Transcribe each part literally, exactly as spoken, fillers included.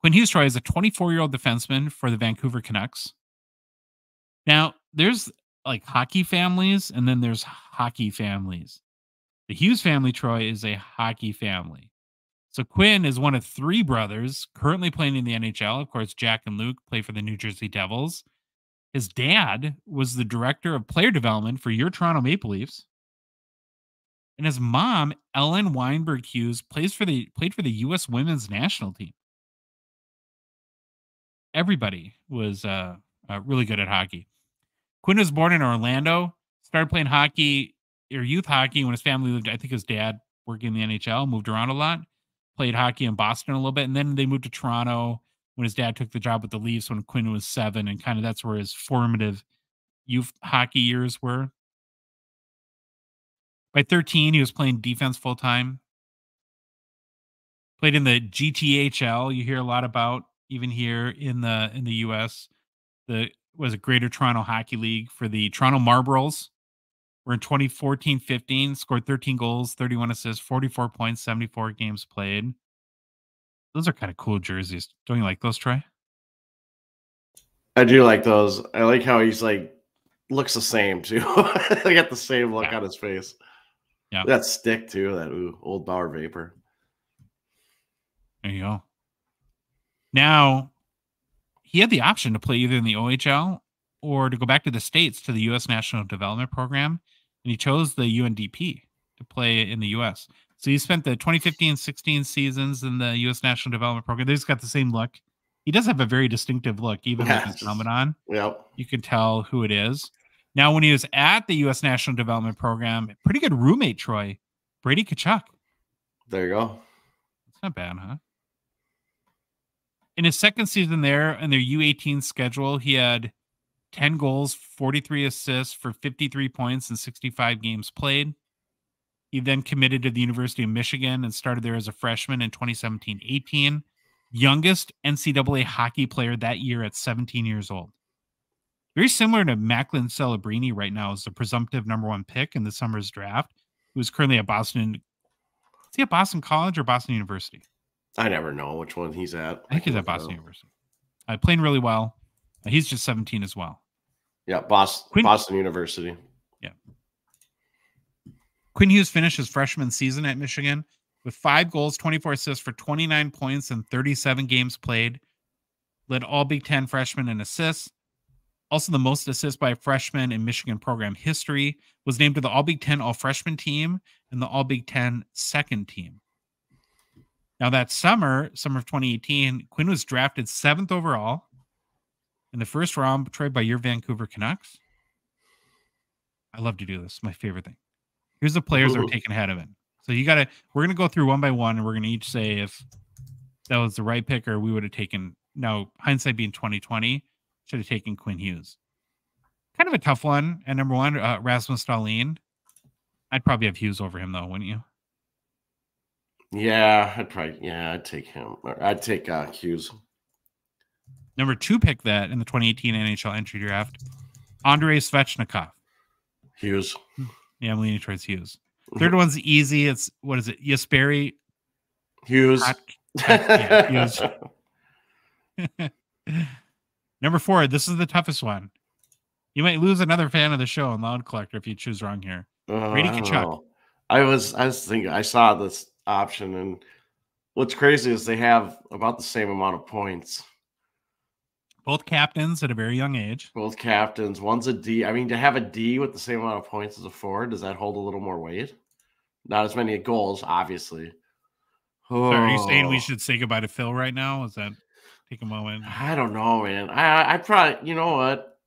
Quinn Hughes is a twenty-four-year-old defenseman for the Vancouver Canucks. Now, there's like hockey families, and then there's hockey families. The Hughes family, Troy, is a hockey family. So Quinn is one of three brothers currently playing in the N H L. Of course, Jack and Luke play for the New Jersey Devils. His dad was the director of player development for your Toronto Maple Leafs. And his mom, Ellen Weinberg-Hughes, plays for the played for the U S women's national team. Everybody was uh, uh, really good at hockey. Quinn was born in Orlando, started playing hockey or youth hockey when his family lived. I think his dad worked in the N H L, moved around a lot, played hockey in Boston a little bit. And then they moved to Toronto when his dad took the job with the Leafs when Quinn was seven. And kind of that's where his formative youth hockey years were. By thirteen, he was playing defense full-time. Played in the G T H L, you hear a lot about, even here in the in the U S. The was a Greater Toronto Hockey League for the Toronto Marlboros. We're in twenty fourteen fifteen, scored thirteen goals, thirty-one assists, forty-four points, seventy-four games played. Those are kind of cool jerseys. Don't you like those, Troy? I do like those. I like how he's like, looks the same too. They got the same look yeah. on his face. Yeah, that stick too. That ooh, old Bauer Vapor. There you go. Now, he had the option to play either in the O H L or to go back to the States to the U S National Development Program, and he chose the U N D P to play in the U S. So he spent the twenty fifteen sixteen seasons in the U S National Development Program. They just got the same look. He does have a very distinctive look, even yes. with his helmet on. Yep. You can tell who it is. Now, when he was at the U S National Development Program, pretty good roommate, Troy, Brady Tkachuk. There you go. That's not bad, huh? In his second season there, in their U eighteen schedule, he had ten goals, forty-three assists for fifty-three points and sixty-five games played. He then committed to the University of Michigan and started there as a freshman in twenty seventeen eighteen. Youngest N C double A hockey player that year at seventeen years old. Very similar to Macklin Celebrini right now is the presumptive number one pick in the summer's draft, who is currently at Boston. Is he at Boston College or Boston University? I never know which one he's at. I think he's at Boston University. Uh, playing really well. Uh, he's just seventeen as well. Yeah, Boston, Quinn, Boston University. Yeah. Quinn Hughes finished his freshman season at Michigan with five goals, twenty-four assists for twenty-nine points and thirty-seven games played. Led all Big Ten freshmen in assists. Also the most assists by a freshman in Michigan program history. Was named to the All-Big Ten All-Freshman team and the All-Big Ten Second Team. Now that summer, summer of twenty eighteen, Quinn was drafted seventh overall in the first round, traded by your Vancouver Canucks. I love to do this. My favorite thing. Here's the players Ooh. that were taken ahead of him. So you got to, we're going to go through one by one and we're going to each say if that was the right pick or we would have taken, now hindsight being twenty twenty, should have taken Quinn Hughes. Kind of a tough one. And number one, uh, Rasmus Dahlin. I'd probably have Hughes over him though, wouldn't you? Yeah, I'd probably, yeah, I'd take him. I'd take uh, Hughes. Number two pick that in the twenty eighteen N H L entry draft, Andrei Svechnikov. Hughes. Yeah, I'm leaning towards Hughes. Third one's easy. It's what is it? Jesperi Hughes. Hot, yeah, Hughes. Number four. This is the toughest one. You might lose another fan of the show and Loud Collector if you choose wrong here. Uh, Brady Tkachuk. I was I was thinking I saw this option, and what's crazy is they have about the same amount of points. Both captains at a very young age. Both captains. One's a D. I mean, to have a D with the same amount of points as a forward, does that hold a little more weight? Not as many goals, obviously. Oh. So are you saying we should say goodbye to Phil right now? Is that take a moment? I don't know, man. I I probably, you know what?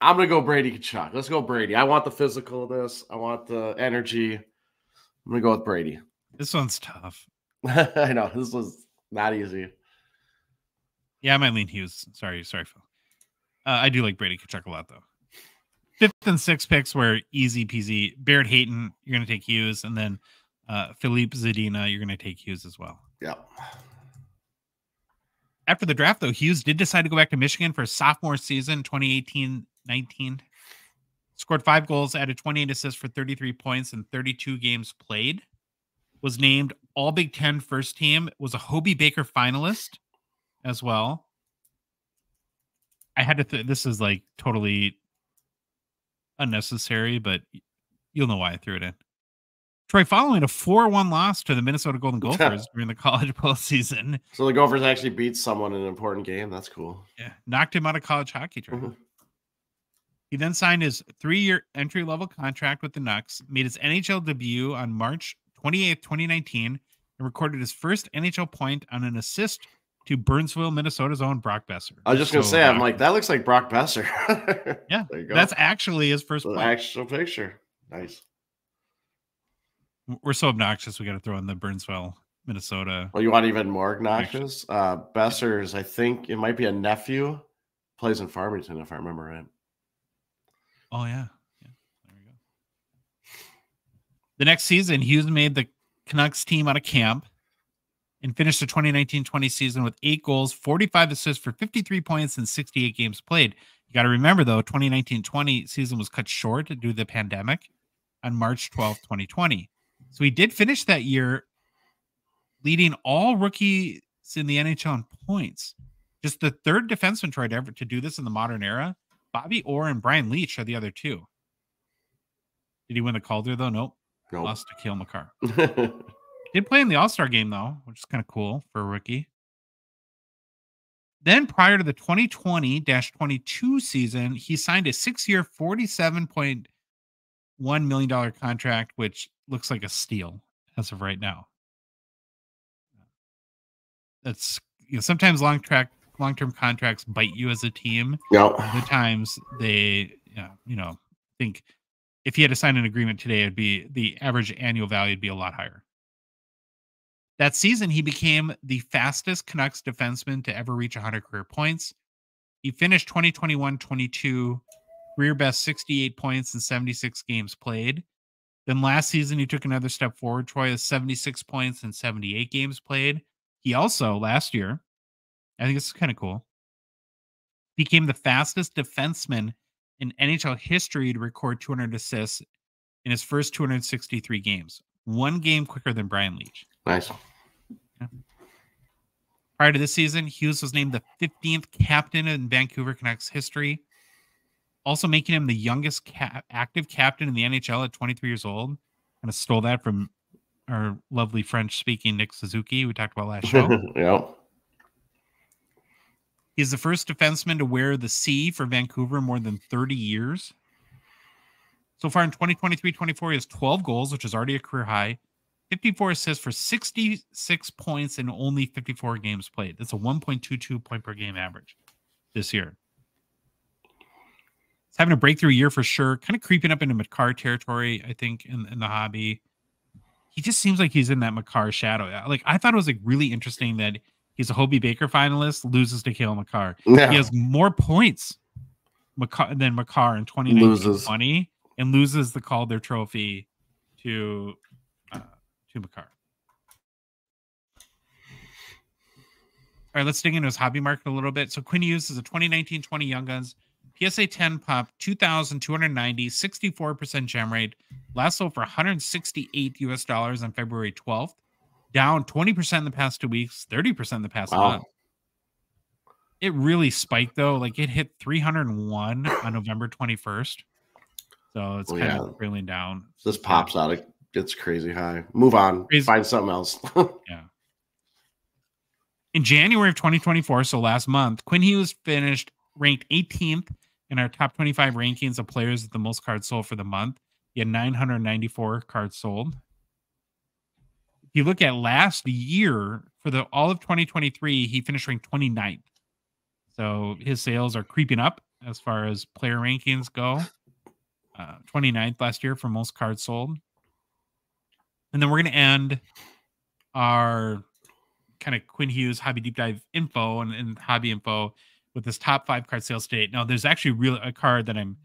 I'm going to go Brady Tkachuk. Let's go Brady. I want the physical of this. I want the energy. I'm going to go with Brady. This one's tough. I know. This was not easy. Yeah, I might lean Hughes. Sorry, sorry, Phil. Uh, I do like Brady Tkachuk a lot, though. Fifth and sixth picks were easy peasy. Barrett Hayton, you're going to take Hughes, and then uh, Philippe Zadina, you're going to take Hughes as well. Yeah. After the draft, though, Hughes did decide to go back to Michigan for his sophomore season, twenty eighteen nineteen. Scored five goals, added twenty-eight assists for thirty-three points and thirty-two games played. Was named All Big Ten First Team. Was a Hobey Baker finalist. as well. I had to th- this is like totally unnecessary, but you'll know why I threw it in. Troy, following a four one loss to the Minnesota Golden Gophers during the college postseason. So the Gophers actually beat someone in an important game. That's cool. Yeah, knocked him out of college hockey draft. Mm-hmm. He then signed his three-year entry-level contract with the Canucks, made his N H L debut on March twenty-eighth, twenty nineteen, and recorded his first N H L point on an assist to Burnsville, Minnesota's own Brock Boeser. I was just going to so, say, I'm uh, like, that looks like Brock Boeser. Yeah, there you go. That's actually his first point. Actual picture. Nice. We're so obnoxious, we got to throw in the Burnsville, Minnesota. Well, you want even more obnoxious? Uh, Boeser's, I think it might be a nephew, plays in Farmington, if I remember right. Oh, yeah. Yeah. There we go. The next season, Hughes made the Canucks team out of camp and finished the twenty nineteen twenty season with eight goals, forty-five assists for fifty-three points and sixty-eight games played. You got to remember, though, twenty nineteen twenty season was cut short due to the pandemic on March twelfth, twenty twenty. So he did finish that year leading all rookies in the N H L in points. Just the third defenseman, Troy, ever to do this in the modern era. Bobby Orr and Brian Leetch are the other two. Did he win the Calder, though? Nope. nope. Lost to Cale Makar. Did play in the All-Star game, though, which is kind of cool for a rookie. Then, prior to the twenty twenty twenty-two season, he signed a six-year, forty-seven point one million dollars contract, which looks like a steal as of right now. That's, you know, sometimes long track long-term contracts bite you as a team. Yep. Other times they, you know, think if he had to sign an agreement today, it'd be the average annual value would be a lot higher. That season, he became the fastest Canucks defenseman to ever reach one hundred career points. He finished twenty twenty-one twenty-two career best sixty-eight points and seventy-six games played. Then last season, he took another step forward. Troy has seventy-six points and seventy-eight games played. He also, last year, I think this is kind of cool, became the fastest defenseman in N H L history to record two hundred assists in his first two hundred sixty-three games. One game quicker than Brian Leetch. Nice. Yeah. Prior to this season, Hughes was named the fifteenth captain in Vancouver Canucks history, also making him the youngest cap- active captain in the N H L at twenty-three years old. Kind of stole that from our lovely French-speaking Nick Suzuki we talked about last show. Yeah. He's the first defenseman to wear the C for Vancouver in more than thirty years. So far in twenty twenty-three twenty-four, he has twelve goals, which is already a career high, fifty-four assists for sixty-six points in only fifty-four games played. That's a one point two two point per game average this year. It's having a breakthrough year for sure, kind of creeping up into Makar territory, I think, in, in the hobby. He just seems like he's in that Makar shadow. Like, I thought it was like really interesting that he's a Hobey Baker finalist, loses to Cale Makar. Yeah. He has more points Makar, than Makar in twenty nineteen twenty and loses the Calder Trophy to uh, to Makar. All right, let's dig into his hobby market a little bit. So Quinn Hughes is a twenty nineteen twenty Young Guns, P S A ten pop, two thousand two hundred ninety, sixty-four percent gem rate, last sold for one hundred sixty-eight U S dollars on February twelfth. Down twenty percent in the past two weeks, thirty percent in the past wow. month. It really spiked, though. Like, it hit three hundred one on November twenty-first. So it's well, kind yeah. of trailing down. This yeah. pops out. It gets crazy high. Move on. Crazy. Find something else. Yeah. In January of twenty twenty-four, so last month, Quinn Hughes finished ranked eighteenth in our top twenty-five rankings of players with the most cards sold for the month. He had nine hundred ninety-four cards sold. If you look at last year, for the all of twenty twenty-three, he finished ranked twenty-ninth. So his sales are creeping up as far as player rankings go. Uh, twenty-ninth last year for most cards sold. And then we're going to end our kind of Quinn Hughes hobby deep dive info and, and hobby info with this top five card sales to date. Now, there's actually really a card that I'm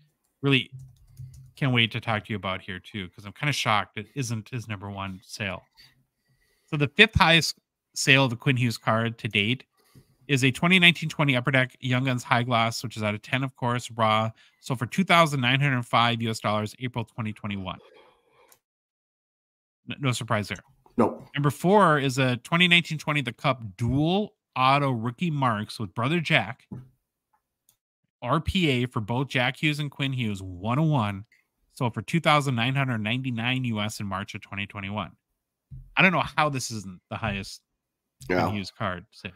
really can't wait to talk to you about here, too, because I'm kind of shocked it isn't his number one sale. So the fifth highest sale of the Quinn Hughes card to date is a twenty nineteen twenty Upper Deck Young Guns High Gloss, which is out of ten, of course, raw. So for two thousand nine hundred five U S dollars, April twenty twenty-one. No surprise there. Nope. Number four is a twenty nineteen twenty The Cup Dual auto rookie marks with brother Jack. R P A for both Jack Hughes and Quinn Hughes, one oh one. So for two thousand nine hundred ninety-nine U S in March of twenty twenty-one. I don't know how this isn't the highest yeah. Quinn Hughes card. So.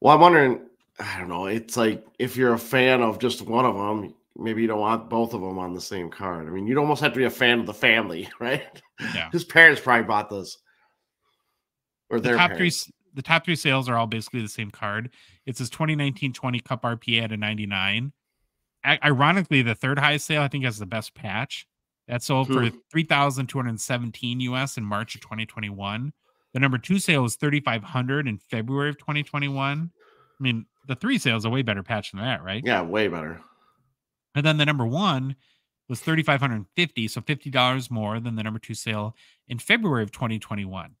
Well, I'm wondering, I don't know. It's like if you're a fan of just one of them, maybe you don't want both of them on the same card. I mean, you'd almost have to be a fan of the family, right? Yeah. His parents probably bought this. Or the their top parents. Three, the top three sales are all basically the same card. It's his twenty nineteen twenty Cup R P A at a ninety-nine. Ironically, the third highest sale, I think, has the best patch. That sold hmm. for three thousand two hundred seventeen U S in March of twenty twenty-one. The number two sale was thirty-five hundred in February of twenty twenty-one. I mean, the three sales are way better patch than that, right? Yeah, way better. And then the number one was thirty-five fifty, so fifty dollars more than the number two sale in February of twenty twenty-one.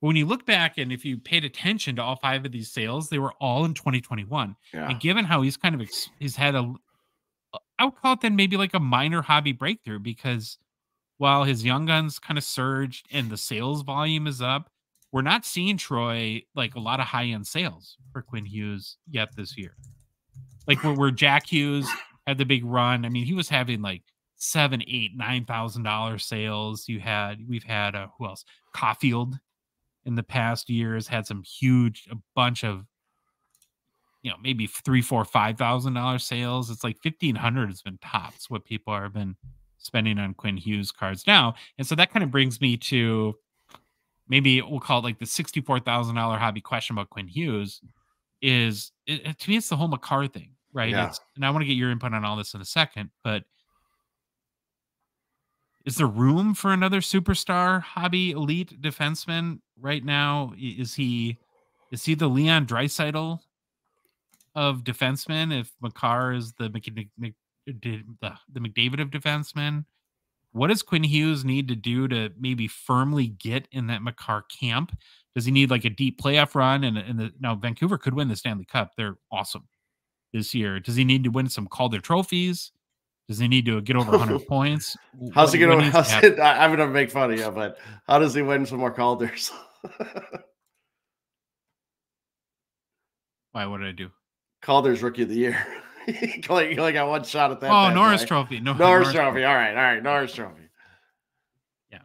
But when you look back and if you paid attention to all five of these sales, they were all in twenty twenty-one. Yeah. And given how he's kind of he's had a, I would call it then maybe like a minor hobby breakthrough, because while his young guns kind of surged and the sales volume is up, we're not seeing, Troy, like a lot of high-end sales for Quinn Hughes yet this year. Like where, where Jack Hughes had the big run. I mean, he was having like seven, eight, nine thousand dollar sales. You had we've had uh, who else? Caulfield in the past years had some huge, a bunch of, you know, maybe three, four, five thousand dollar sales. It's like fifteen hundred has been tops what people have been spending on Quinn Hughes cards now. And so that kind of brings me to, maybe we'll call it like the sixty-four thousand dollar hobby question about Quinn Hughes is, it, to me, it's the whole Makar thing, right? Yeah. It's, and I want to get your input on all this in a second, but is there room for another superstar hobby elite defenseman right now? Is he, is he the Leon Draisaitl of defensemen? If Makar is the, the, the McDavid of defensemen, what does Quinn Hughes need to do to maybe firmly get in that Makar camp? Does he need like a deep playoff run? And, and the, now Vancouver could win the Stanley Cup. They're awesome this year. Does he need to win some Calder trophies? Does he need to get over one hundred points? How's what, he going to? I'm going to make fun of you, but how does he win some more Calders? Why? What did I do? Calder's Rookie of the Year. You only got one shot at that. Oh, bad, Norris right? Trophy. No, Norris, Norris Trophy. Trophy. All right. All right. Norris Trophy. Yeah.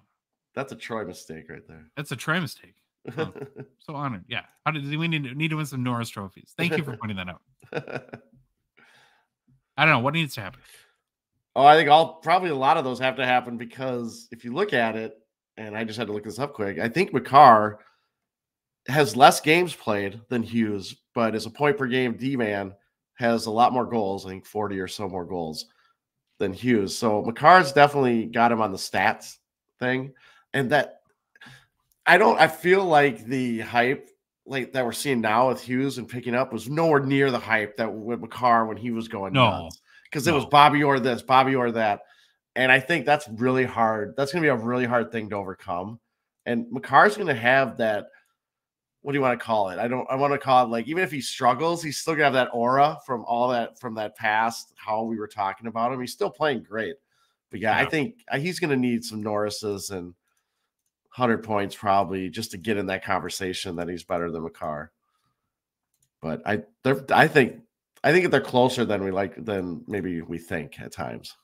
That's a Troy mistake right there. That's a Troy mistake. Oh, so honored. Yeah. How did we need to, need to win some Norris trophies? Thank you for pointing that out. I don't know. What needs to happen? Oh, I think all probably a lot of those have to happen, because if you look at it, and I just had to look this up quick, I think Makar has less games played than Hughes, but is a point per game D-man. Has a lot more goals, I think forty or so more goals than Hughes. So Makar's definitely got him on the stats thing. And that I don't, I feel like the hype like that we're seeing now with Hughes and picking up was nowhere near the hype that with Makar when he was going nuts. Because it was Bobby Orr this, Bobby Orr that. And I think that's really hard. That's going to be a really hard thing to overcome. And Makar's going to have that. What do you want to call it? I don't, I want to call it like, even if he struggles, he's still gonna have that aura from all that, from that past, how we were talking about him. He's still playing great, but yeah, yeah. I think he's going to need some Norris's and one hundred points probably just to get in that conversation that he's better than Makar. But I, I think, I think they're closer than we like, than maybe we think at times.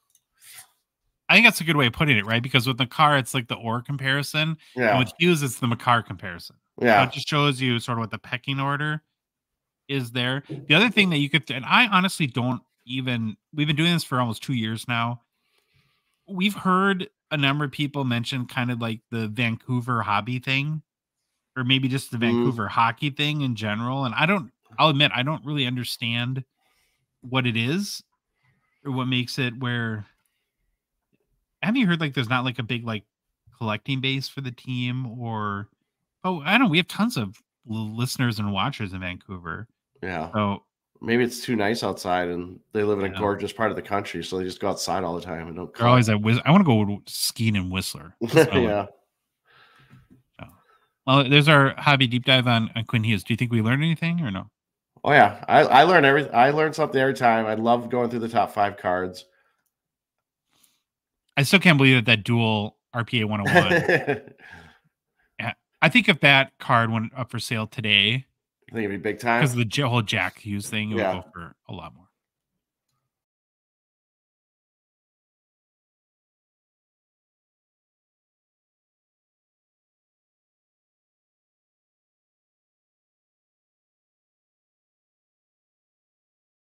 I think that's a good way of putting it, right? Because with Makar, it's like the Orr comparison. Yeah. And with Hughes, it's the Makar comparison. Yeah. So it just shows you sort of what the pecking order is there. The other thing that you could, and I honestly don't even, we've been doing this for almost two years now. We've heard a number of people mention kind of like the Vancouver hobby thing, or maybe just the Vancouver mm. hockey thing in general. And I don't, I'll admit, I don't really understand what it is or what makes it where. Have you heard like there's not like a big like collecting base for the team? Or oh, I don't know, we have tons of listeners and watchers in Vancouver. Yeah. So maybe it's too nice outside, and they live in a gorgeous part of the country, so they just go outside all the time and don't. They're always at Whistler. I want to go skiing in Whistler. So, yeah. So. Well, there's our hobby deep dive on, on Quinn Hughes. Do you think we learned anything or no? Oh yeah, I I learn every I learn something every time. I love going through the top five cards. I still can't believe that that dual R P A one oh one. I think if that card went up for sale today, I think it'd be big time because the whole Jack Hughes thing, it would yeah. go for a lot more.